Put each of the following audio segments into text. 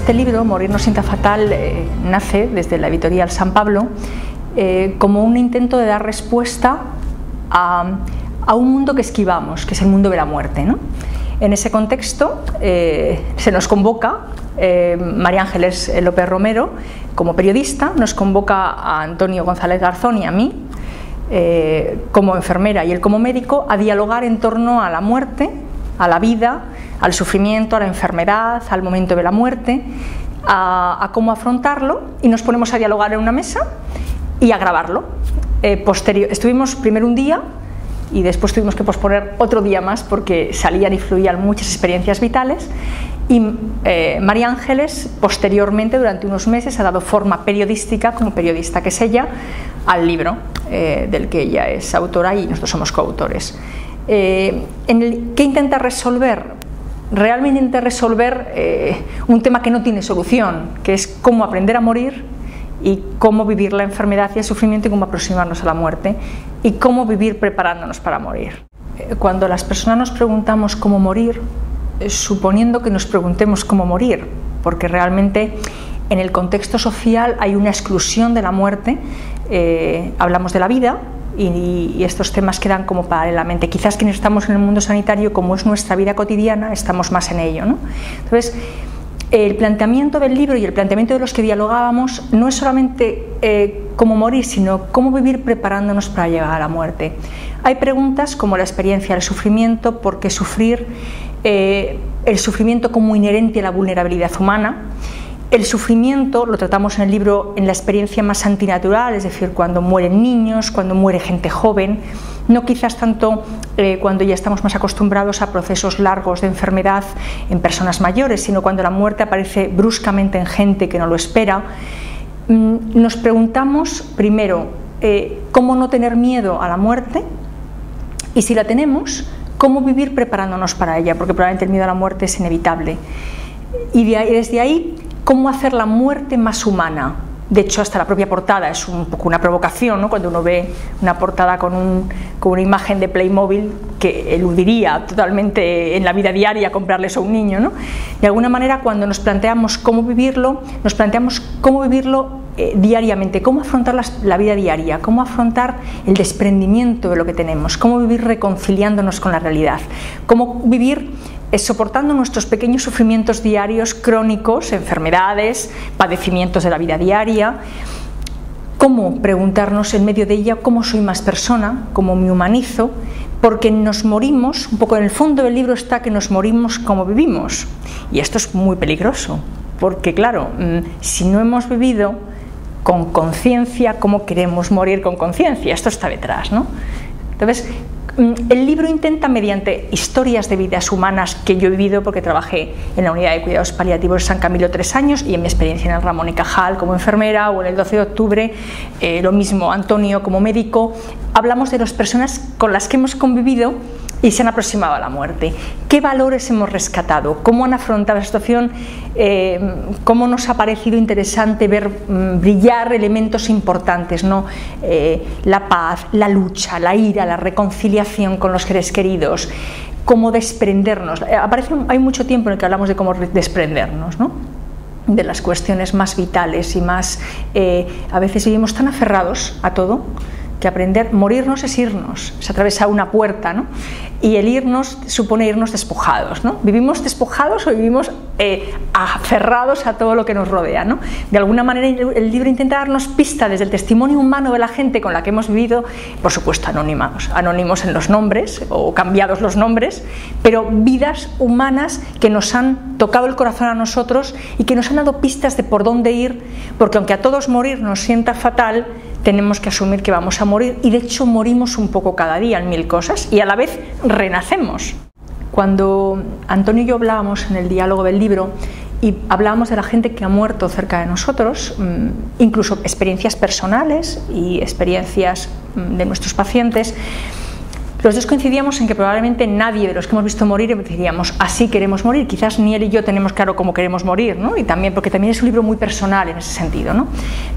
Este libro, Morir nos sienta fatal, nace desde la editorial San Pablo como un intento de dar respuesta a un mundo que esquivamos, que es el mundo de la muerte, ¿no? En ese contexto se nos convoca, María Ángeles López Romero, como periodista, nos convoca a Antonio González Garzón y a mí, como enfermera y él como médico, a dialogar en torno a la muerte, a la vida, al sufrimiento, a la enfermedad, al momento de la muerte, a cómo afrontarlo, y nos ponemos a dialogar en una mesa y a grabarlo. Estuvimos primero un día y después tuvimos que posponer otro día más porque salían y fluían muchas experiencias vitales, y María Ángeles posteriormente durante unos meses ha dado forma periodística, como periodista que es ella, al libro del que ella es autora y nosotros somos coautores. ¿Qué intenta resolver? Realmente intenta resolver un tema que no tiene solución, que es cómo aprender a morir y cómo vivir la enfermedad y el sufrimiento, y cómo aproximarnos a la muerte y cómo vivir preparándonos para morir. Cuando las personas nos preguntamos cómo morir, suponiendo que nos preguntemos cómo morir, porque realmente en el contexto social hay una exclusión de la muerte, hablamos de la vida, y estos temas quedan como paralelamente. Quizás quienes estamos en el mundo sanitario, como es nuestra vida cotidiana, estamos más en ello, ¿no? Entonces, el planteamiento del libro y el planteamiento de los que dialogábamos no es solamente cómo morir, sino cómo vivir preparándonos para llegar a la muerte. Hay preguntas como la experiencia del sufrimiento, por qué sufrir, el sufrimiento como inherente a la vulnerabilidad humana. El sufrimiento lo tratamos en el libro en la experiencia más antinatural, es decir, cuando mueren niños, cuando muere gente joven, no quizás tanto cuando ya estamos más acostumbrados a procesos largos de enfermedad en personas mayores, sino cuando la muerte aparece bruscamente en gente que no lo espera. Nos preguntamos primero cómo no tener miedo a la muerte, y si la tenemos, cómo vivir preparándonos para ella, porque probablemente el miedo a la muerte es inevitable. Y desde ahí, cómo hacer la muerte más humana. De hecho, hasta la propia portada es un poco una provocación, ¿no? Cuando uno ve una portada con una imagen de Playmobil, que eludiría totalmente en la vida diaria comprarles a un niño, ¿no? De alguna manera, cuando nos planteamos cómo vivirlo, nos planteamos cómo vivirlo diariamente, cómo afrontar la vida diaria, cómo afrontar el desprendimiento de lo que tenemos, cómo vivir reconciliándonos con la realidad, cómo vivir soportando nuestros pequeños sufrimientos diarios crónicos, enfermedades, padecimientos de la vida diaria, cómo preguntarnos en medio de ella cómo soy más persona, cómo me humanizo, porque nos morimos, un poco en el fondo del libro está que nos morimos como vivimos, y esto es muy peligroso, porque claro, si no hemos vivido con conciencia, ¿cómo queremos morir con conciencia? Esto está detrás, ¿no? Entonces, el libro intenta, mediante historias de vidas humanas que yo he vivido, porque trabajé en la unidad de cuidados paliativos de San Camilo 3 años, y en mi experiencia en el Ramón y Cajal como enfermera, o en el 12 de octubre, lo mismo Antonio como médico, hablamos de las personas con las que hemos convivido y se han aproximado a la muerte. ¿Qué valores hemos rescatado? ¿Cómo han afrontado la situación? ¿Cómo nos ha parecido interesante ver brillar elementos importantes, ¿no? La paz, la lucha, la ira, la reconciliación con los seres queridos, cómo desprendernos. Hay mucho tiempo en el que hablamos de cómo desprendernos, ¿no? De las cuestiones más vitales y más... a veces vivimos tan aferrados a todo, que aprender, morirnos es irnos, es atravesar una puerta, ¿no? Y el irnos supone irnos despojados, ¿no? Vivimos despojados o vivimos aferrados a todo lo que nos rodea, ¿no? De alguna manera el libro intenta darnos pista desde el testimonio humano de la gente con la que hemos vivido, por supuesto anónimos en los nombres o cambiados los nombres, pero vidas humanas que nos han tocado el corazón a nosotros y que nos han dado pistas de por dónde ir, porque aunque a todos morir nos sienta fatal, tenemos que asumir que vamos a morir, y de hecho morimos un poco cada día en mil cosas y a la vez renacemos. Cuando Antonio y yo hablábamos en el diálogo del libro y hablábamos de la gente que ha muerto cerca de nosotros, incluso experiencias personales y experiencias de nuestros pacientes, los dos coincidíamos en que probablemente nadie de los que hemos visto morir diríamos así queremos morir, quizás ni él y yo tenemos claro cómo queremos morir, ¿no? Y también, porque también es un libro muy personal en ese sentido, ¿no?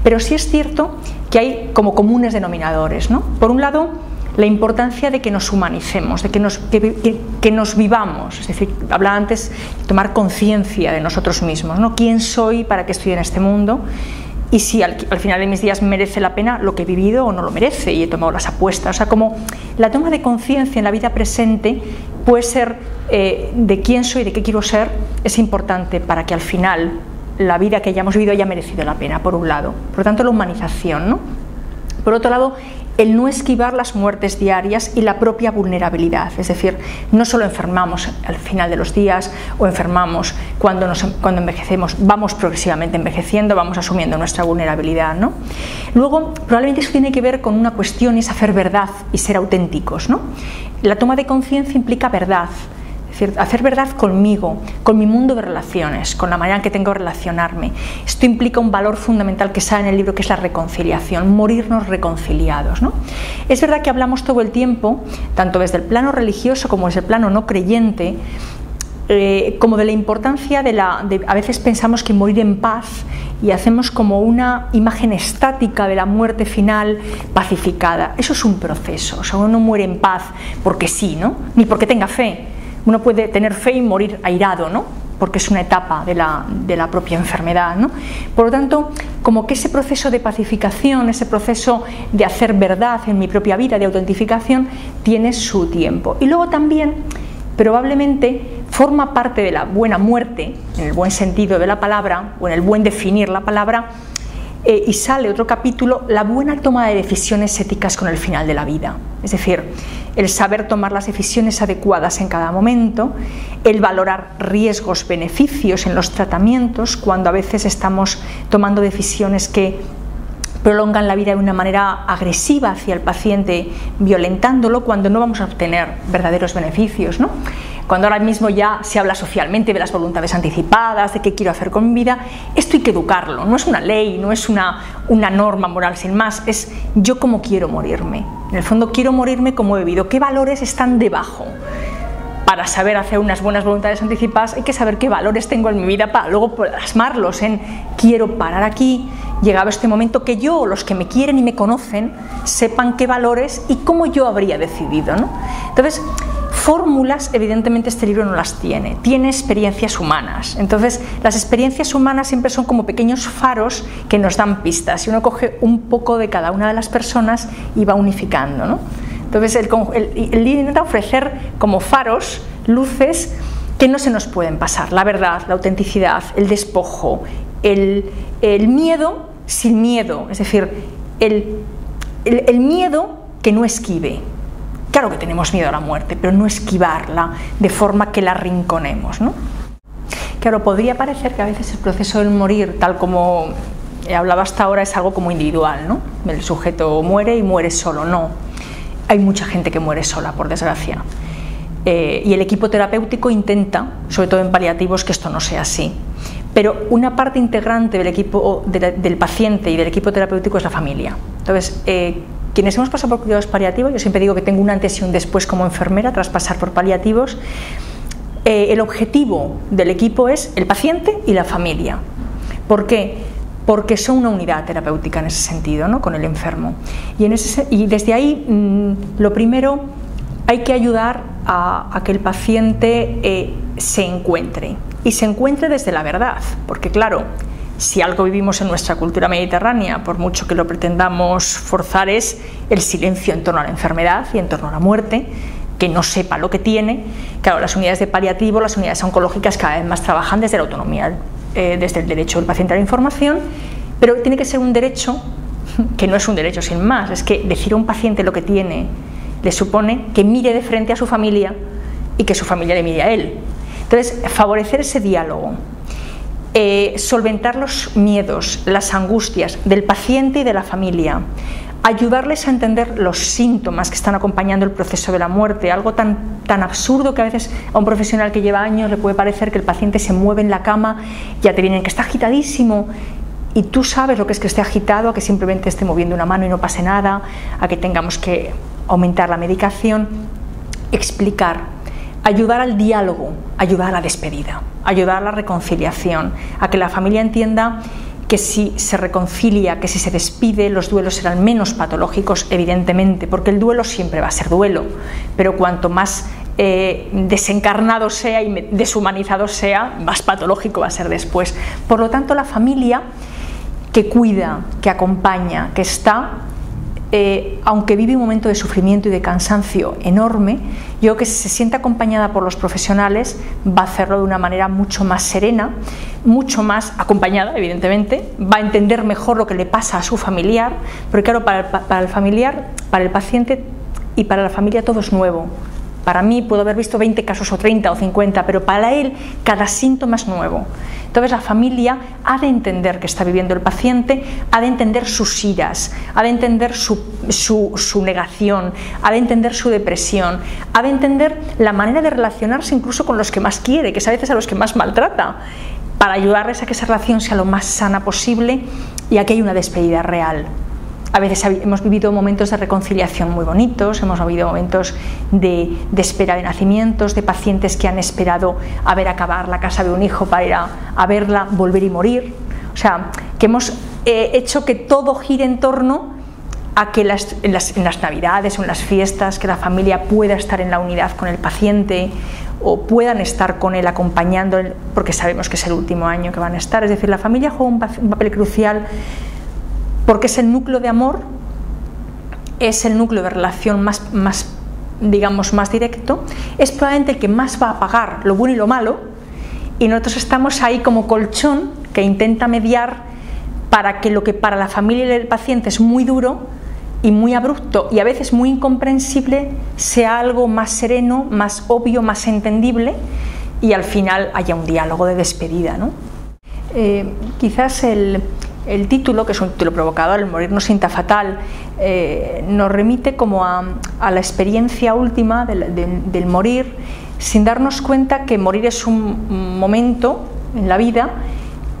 Pero sí es cierto que hay como comunes denominadores, ¿no? Por un lado, la importancia de que nos humanicemos, de que nos vivamos, es decir, hablaba antes de tomar conciencia de nosotros mismos, ¿no? ¿Quién soy, para qué estoy en este mundo? Y si al final de mis días merece la pena lo que he vivido o no lo merece, y he tomado las apuestas. O sea, como la toma de conciencia en la vida presente puede ser de quién soy, de qué quiero ser, es importante para que al final la vida que hayamos vivido haya merecido la pena, por un lado. Por lo tanto, la humanización, ¿no? Por otro lado, el no esquivar las muertes diarias y la propia vulnerabilidad, es decir, no solo enfermamos al final de los días o enfermamos cuando envejecemos, vamos progresivamente envejeciendo, vamos asumiendo nuestra vulnerabilidad, ¿no? Luego, probablemente eso tiene que ver con una cuestión, es hacer verdad y ser auténticos, ¿no? La toma de conciencia implica verdad, es decir, hacer verdad conmigo, con mi mundo de relaciones, con la manera en que tengo de relacionarme. Esto implica un valor fundamental que sale en el libro, que es la reconciliación, morirnos reconciliados, ¿no? Es verdad que hablamos todo el tiempo, tanto desde el plano religioso como desde el plano no creyente, como de la importancia de a veces pensamos que morir en paz, y hacemos como una imagen estática de la muerte final pacificada. Eso es un proceso, o sea, uno no muere en paz porque sí, ¿no? Ni porque tenga fe. Uno puede tener fe y morir airado, ¿no? Porque es una etapa de la propia enfermedad, ¿no? Por lo tanto, como que ese proceso de pacificación, ese proceso de hacer verdad en mi propia vida, de autentificación, tiene su tiempo. Y luego también, probablemente, forma parte de la buena muerte, en el buen sentido de la palabra, o en el buen definir la palabra, y sale otro capítulo, la buena toma de decisiones éticas con el final de la vida. Es decir, el saber tomar las decisiones adecuadas en cada momento, el valorar riesgos, beneficios en los tratamientos, cuando a veces estamos tomando decisiones que prolongan la vida de una manera agresiva hacia el paciente, violentándolo, cuando no vamos a obtener verdaderos beneficios, ¿no? Cuando ahora mismo ya se habla socialmente de las voluntades anticipadas, de qué quiero hacer con mi vida, esto hay que educarlo, no es una ley, no es una norma moral sin más, es yo cómo quiero morirme. En el fondo, quiero morirme como he vivido, qué valores están debajo. Para saber hacer unas buenas voluntades anticipadas hay que saber qué valores tengo en mi vida para luego plasmarlos en quiero parar aquí, llegado este momento, que yo o los que me quieren y me conocen sepan qué valores y cómo yo habría decidido, ¿no? Entonces, fórmulas, evidentemente, este libro no las tiene, tiene experiencias humanas. Entonces, las experiencias humanas siempre son como pequeños faros que nos dan pistas, y uno coge un poco de cada una de las personas y va unificando, ¿no? Entonces, el libro intenta ofrecer como faros, luces que no se nos pueden pasar: la verdad, la autenticidad, el despojo, el miedo sin miedo, es decir, el miedo que no esquive. Claro que tenemos miedo a la muerte, pero no esquivarla de forma que la arrinconemos, ¿no? Claro, podría parecer que a veces el proceso del morir, tal como he hablado hasta ahora, es algo como individual, ¿no? El sujeto muere y muere solo. No. Hay mucha gente que muere sola, por desgracia, y el equipo terapéutico intenta, sobre todo en paliativos, que esto no sea así, pero una parte integrante del equipo del paciente y del equipo terapéutico es la familia. Entonces, quienes hemos pasado por cuidados paliativos, yo siempre digo que tengo un antes y un después como enfermera tras pasar por paliativos. El objetivo del equipo es el paciente y la familia. ¿Por qué? Porque son una unidad terapéutica en ese sentido, ¿no? Con el enfermo. Y desde ahí, lo primero, hay que ayudar a que el paciente se encuentre, y se encuentre desde la verdad, porque claro, si algo vivimos en nuestra cultura mediterránea, por mucho que lo pretendamos forzar, es el silencio en torno a la enfermedad y en torno a la muerte, que no sepa lo que tiene. Claro, las unidades de paliativo, las unidades oncológicas cada vez más trabajan desde la autonomía, desde el derecho del paciente a la información, pero tiene que ser un derecho que no es un derecho sin más, es que decir a un paciente lo que tiene le supone que mire de frente a su familia y que su familia le mire a él. Entonces, favorecer ese diálogo, solventar los miedos, las angustias del paciente y de la familia, ayudarles a entender los síntomas que están acompañando el proceso de la muerte, algo tan absurdo que a veces a un profesional que lleva años le puede parecer que el paciente se mueve en la cama, ya te vienen que está agitadísimo, y tú sabes lo que es que esté agitado, a que simplemente esté moviendo una mano y no pase nada, a que tengamos que aumentar la medicación. Explicar, ayudar al diálogo, ayudar a la despedida, ayudar a la reconciliación, a que la familia entienda que si se reconcilia, que si se despide, los duelos serán menos patológicos, evidentemente, porque el duelo siempre va a ser duelo, pero cuanto más desencarnado sea y deshumanizado sea, más patológico va a ser después. Por lo tanto, la familia que cuida, que acompaña, que está, aunque vive un momento de sufrimiento y de cansancio enorme, yo creo que si se siente acompañada por los profesionales va a hacerlo de una manera mucho más serena, mucho más acompañada, evidentemente, va a entender mejor lo que le pasa a su familiar, porque claro, para el familiar, para el paciente y para la familia todo es nuevo. Para mí puedo haber visto 20 casos o 30 o 50, pero para él cada síntoma es nuevo. Entonces la familia ha de entender qué está viviendo el paciente, ha de entender sus iras, ha de entender su negación, ha de entender su depresión, ha de entender la manera de relacionarse incluso con los que más quiere, que es a veces a los que más maltrata, para ayudarles a que esa relación sea lo más sana posible y a que haya una despedida real. A veces hemos vivido momentos de reconciliación muy bonitos, hemos vivido momentos de espera de nacimientos, de pacientes que han esperado a ver acabar la casa de un hijo para ir a verla, volver y morir. O sea, que hemos hecho que todo gire en torno a que en las navidades o en las fiestas, que la familia pueda estar en la unidad con el paciente o puedan estar con él acompañándole, porque sabemos que es el último año que van a estar. Es decir, la familia juega un papel crucial, porque es el núcleo de amor, es el núcleo de relación más directo, es probablemente el que más va a pagar lo bueno y lo malo, y nosotros estamos ahí como colchón que intenta mediar para que lo que para la familia y el paciente es muy duro y muy abrupto y a veces muy incomprensible sea algo más sereno, más obvio, más entendible, y al final haya un diálogo de despedida, ¿no? Quizás el título, que es un título provocador, el Morir nos sienta fatal, nos remite como a la experiencia última del morir, sin darnos cuenta que morir es un momento en la vida,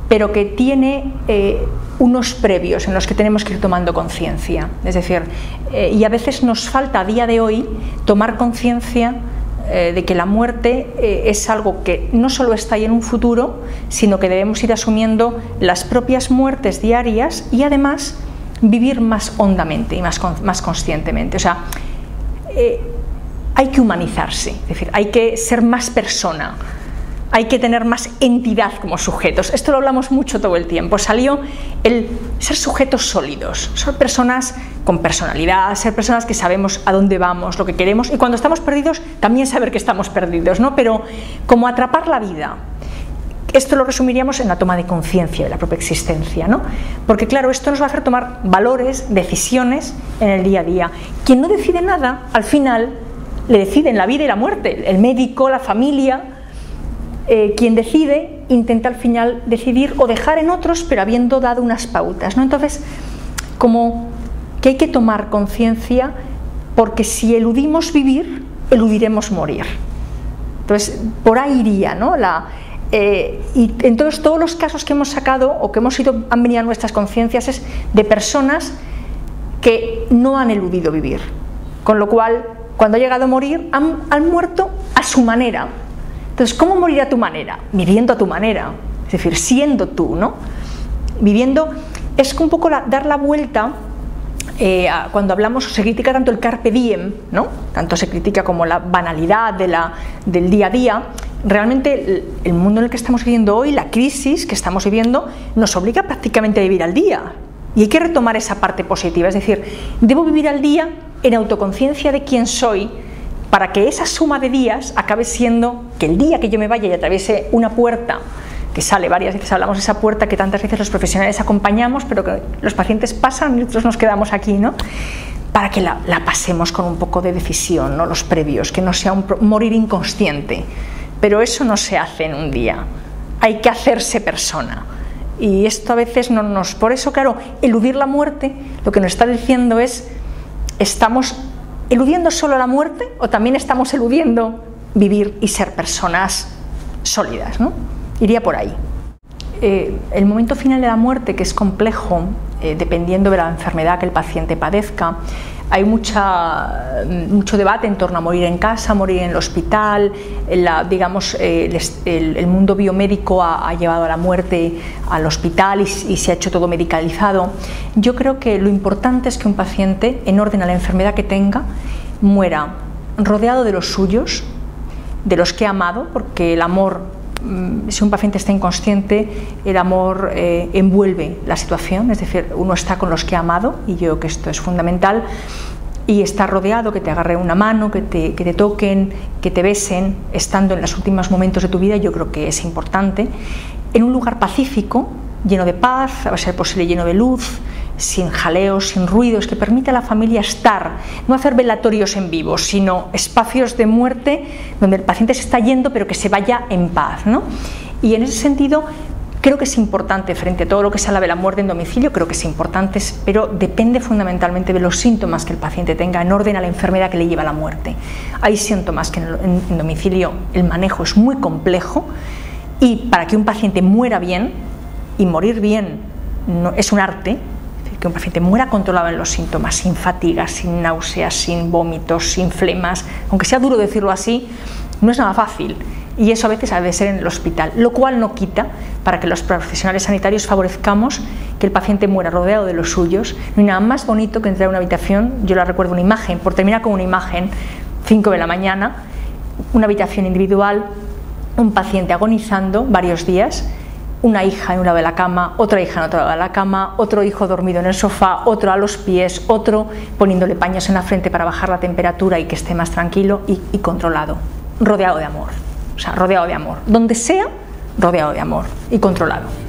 pero que tiene unos previos en los que tenemos que ir tomando conciencia. Es decir, y a veces nos falta a día de hoy tomar conciencia de que la muerte es algo que no solo está ahí en un futuro, sino que debemos ir asumiendo las propias muertes diarias y además vivir más hondamente y más conscientemente. O sea, hay que humanizarse, es decir, hay que ser más persona, hay que tener más entidad como sujetos. Esto lo hablamos mucho todo el tiempo. Salió el ser sujetos sólidos, ser personas con personalidad, ser personas que sabemos a dónde vamos, lo que queremos, y cuando estamos perdidos también saber que estamos perdidos, ¿no? Pero como atrapar la vida. Esto lo resumiríamos en la toma de conciencia de la propia existencia, ¿no? Porque claro, esto nos va a hacer tomar valores, decisiones en el día a día. Quien no decide nada, al final le deciden la vida y la muerte, el médico, la familia. Quien decide intenta al final decidir o dejar en otros, pero habiendo dado unas pautas, ¿no? Entonces, como que hay que tomar conciencia, porque si eludimos vivir, eludiremos morir. Entonces, por ahí iría, ¿no? Y entonces todos los casos que hemos sacado o que han venido a nuestras conciencias es de personas que no han eludido vivir, con lo cual cuando ha llegado a morir han muerto a su manera. Entonces, ¿cómo morir a tu manera? Viviendo a tu manera, es decir, siendo tú, ¿no? Viviendo, es un poco dar la vuelta, cuando hablamos, se critica tanto el carpe diem, ¿no? Tanto se critica como la banalidad del día a día. Realmente el mundo en el que estamos viviendo hoy, la crisis que estamos viviendo, nos obliga prácticamente a vivir al día. Y hay que retomar esa parte positiva, es decir, debo vivir al día en autoconciencia de quién soy, para que esa suma de días acabe siendo que el día que yo me vaya y atraviese una puerta, que sale varias veces, hablamos de esa puerta que tantas veces los profesionales acompañamos, pero que los pacientes pasan y nosotros nos quedamos aquí, ¿no? Para que la pasemos con un poco de decisión, ¿no? Los previos, que no sea un morir inconsciente, pero eso no se hace en un día, hay que hacerse persona. Y esto a veces no nos... Por eso, claro, eludir la muerte, lo que nos está diciendo es, estamos eludiendo solo la muerte o también estamos eludiendo vivir y ser personas sólidas, ¿no? Iría por ahí. El momento final de la muerte, que es complejo, dependiendo de la enfermedad que el paciente padezca, hay mucho debate en torno a morir en casa, morir en el hospital. Digamos, el mundo biomédico ha llevado a la muerte al hospital y se ha hecho todo medicalizado. Yo creo que lo importante es que un paciente, en orden a la enfermedad que tenga, muera rodeado de los suyos, de los que ha amado, porque el amor, si un paciente está inconsciente, el amor envuelve la situación, es decir, uno está con los que ha amado, y yo creo que esto es fundamental, y estar rodeado, que te agarre una mano, que te toquen, que te besen, estando en los últimos momentos de tu vida, yo creo que es importante, en un lugar pacífico, lleno de paz, a ser posible lleno de luz, sin jaleos, sin ruidos, que permite a la familia estar, no hacer velatorios en vivo, sino espacios de muerte donde el paciente se está yendo pero que se vaya en paz, ¿no? Y en ese sentido creo que es importante, frente a todo lo que se habla de la muerte en domicilio, creo que es importante, pero depende fundamentalmente de los síntomas que el paciente tenga en orden a la enfermedad que le lleva a la muerte. Hay síntomas que en domicilio el manejo es muy complejo, y para que un paciente muera bien, y morir bien no, es un arte, que un paciente muera controlado en los síntomas, sin fatiga, sin náuseas, sin vómitos, sin flemas, aunque sea duro decirlo así, no es nada fácil, y eso a veces ha de ser en el hospital, lo cual no quita para que los profesionales sanitarios favorezcamos que el paciente muera rodeado de los suyos. No hay nada más bonito que entrar a una habitación, yo la recuerdo una imagen, por terminar con una imagen, 5 de la mañana, una habitación individual, un paciente agonizando varios días, una hija en un lado de la cama, otra hija en otro lado de la cama, otro hijo dormido en el sofá, otro a los pies, otro poniéndole paños en la frente para bajar la temperatura y que esté más tranquilo y controlado, rodeado de amor, o sea, rodeado de amor, donde sea, rodeado de amor y controlado.